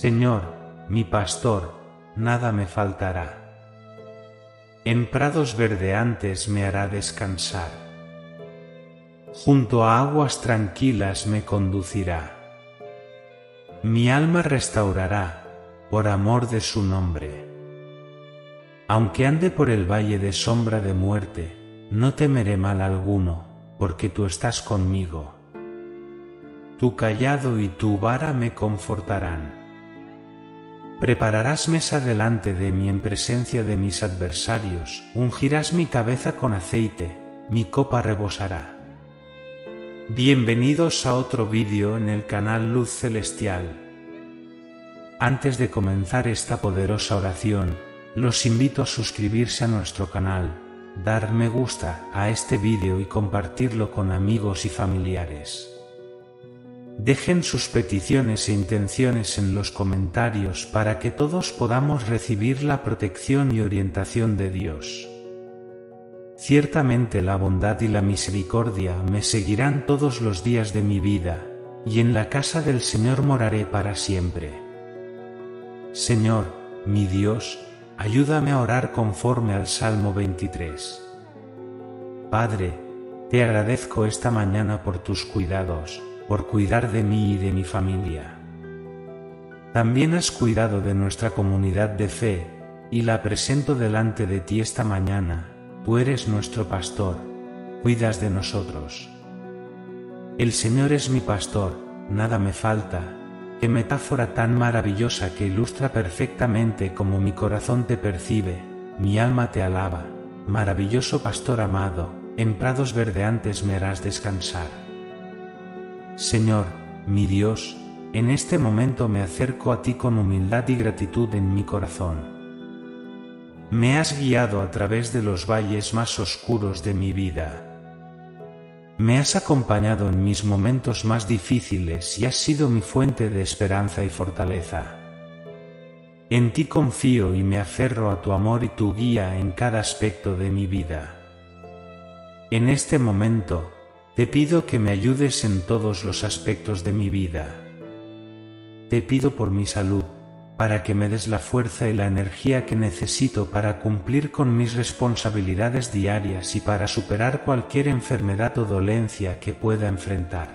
Señor, mi pastor, nada me faltará. En prados verdeantes me hará descansar. Junto a aguas tranquilas me conducirá. Mi alma restaurará, por amor de su nombre. Aunque ande por el valle de sombra de muerte, no temeré mal alguno, porque tú estás conmigo. Tu callado y tu vara me confortarán. Prepararás mesa delante de mí en presencia de mis adversarios, ungirás mi cabeza con aceite, mi copa rebosará. Bienvenidos a otro vídeo en el canal Luz Celestial. Antes de comenzar esta poderosa oración, los invito a suscribirse a nuestro canal, dar me gusta a este vídeo y compartirlo con amigos y familiares. Dejen sus peticiones e intenciones en los comentarios para que todos podamos recibir la protección y orientación de Dios. Ciertamente la bondad y la misericordia me seguirán todos los días de mi vida, y en la casa del Señor moraré para siempre. Señor, mi Dios, ayúdame a orar conforme al Salmo 23. Padre, te agradezco esta mañana por tus cuidados, por cuidar de mí y de mi familia. También has cuidado de nuestra comunidad de fe, y la presento delante de ti esta mañana. Tú eres nuestro pastor, cuidas de nosotros. El Señor es mi pastor, nada me falta. Qué metáfora tan maravillosa que ilustra perfectamente cómo mi corazón te percibe, mi alma te alaba. Maravilloso pastor amado, en prados verdeantes me harás descansar. Señor, mi Dios, en este momento me acerco a ti con humildad y gratitud en mi corazón. Me has guiado a través de los valles más oscuros de mi vida. Me has acompañado en mis momentos más difíciles y has sido mi fuente de esperanza y fortaleza. En ti confío y me aferro a tu amor y tu guía en cada aspecto de mi vida. En este momento, te pido que me ayudes en todos los aspectos de mi vida. Te pido por mi salud, para que me des la fuerza y la energía que necesito para cumplir con mis responsabilidades diarias y para superar cualquier enfermedad o dolencia que pueda enfrentar.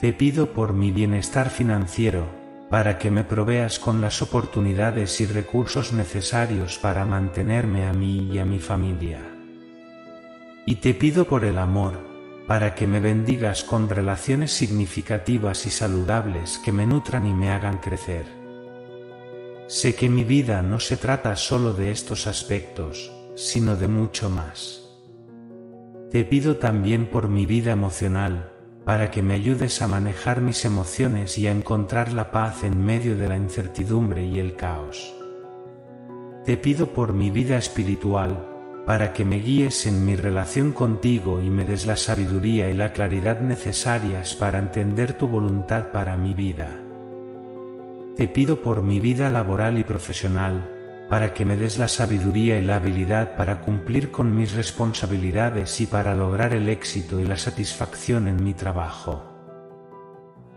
Te pido por mi bienestar financiero, para que me proveas con las oportunidades y recursos necesarios para mantenerme a mí y a mi familia. Y te pido por el amor, para que me bendigas con relaciones significativas y saludables que me nutran y me hagan crecer. Sé que mi vida no se trata solo de estos aspectos, sino de mucho más. Te pido también por mi vida emocional, para que me ayudes a manejar mis emociones y a encontrar la paz en medio de la incertidumbre y el caos. Te pido por mi vida espiritual, para que me guíes en mi relación contigo y me des la sabiduría y la claridad necesarias para entender tu voluntad para mi vida. Te pido por mi vida laboral y profesional, para que me des la sabiduría y la habilidad para cumplir con mis responsabilidades y para lograr el éxito y la satisfacción en mi trabajo.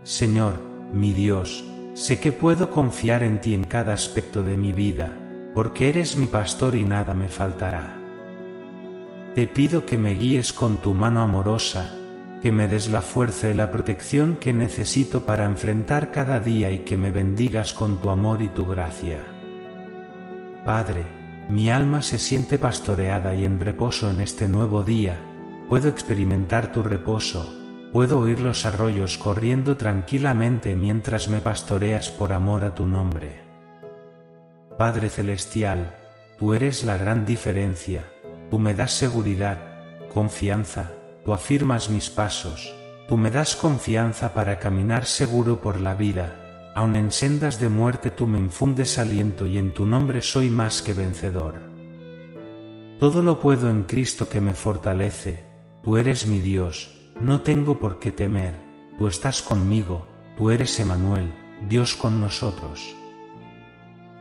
Señor, mi Dios, sé que puedo confiar en ti en cada aspecto de mi vida, porque eres mi pastor y nada me faltará. Te pido que me guíes con tu mano amorosa, que me des la fuerza y la protección que necesito para enfrentar cada día y que me bendigas con tu amor y tu gracia. Padre, mi alma se siente pastoreada y en reposo en este nuevo día. Puedo experimentar tu reposo, puedo oír los arroyos corriendo tranquilamente mientras me pastoreas por amor a tu nombre. Padre Celestial, tú eres la gran diferencia. Tú me das seguridad, confianza, tú afirmas mis pasos, tú me das confianza para caminar seguro por la vida, aun en sendas de muerte tú me infundes aliento y en tu nombre soy más que vencedor. Todo lo puedo en Cristo que me fortalece, tú eres mi Dios, no tengo por qué temer, tú estás conmigo, tú eres Emmanuel, Dios con nosotros.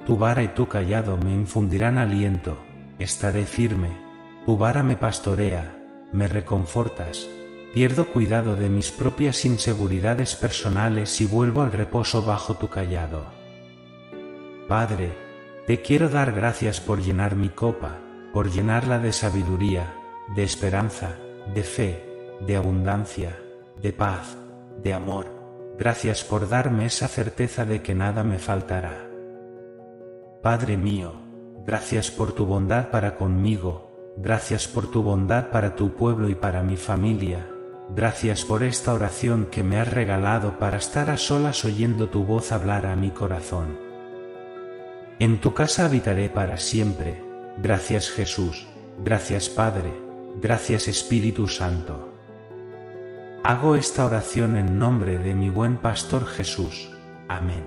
Tu vara y tu callado me infundirán aliento, estaré firme. Tu vara me pastorea, me reconfortas, pierdo cuidado de mis propias inseguridades personales y vuelvo al reposo bajo tu callado. Padre, te quiero dar gracias por llenar mi copa, por llenarla de sabiduría, de esperanza, de fe, de abundancia, de paz, de amor. Gracias por darme esa certeza de que nada me faltará. Padre mío, gracias por tu bondad para conmigo, gracias por tu bondad para tu pueblo y para mi familia, gracias por esta oración que me has regalado para estar a solas oyendo tu voz hablar a mi corazón. En tu casa habitaré para siempre. Gracias Jesús, gracias Padre, gracias Espíritu Santo. Hago esta oración en nombre de mi buen pastor Jesús. Amén.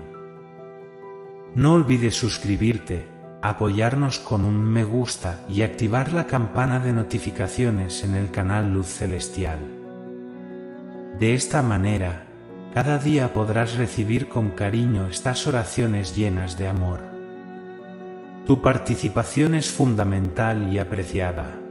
No olvides suscribirte, apoyarnos con un me gusta y activar la campana de notificaciones en el canal Luz Celestial. De esta manera, cada día podrás recibir con cariño estas oraciones llenas de amor. Tu participación es fundamental y apreciada.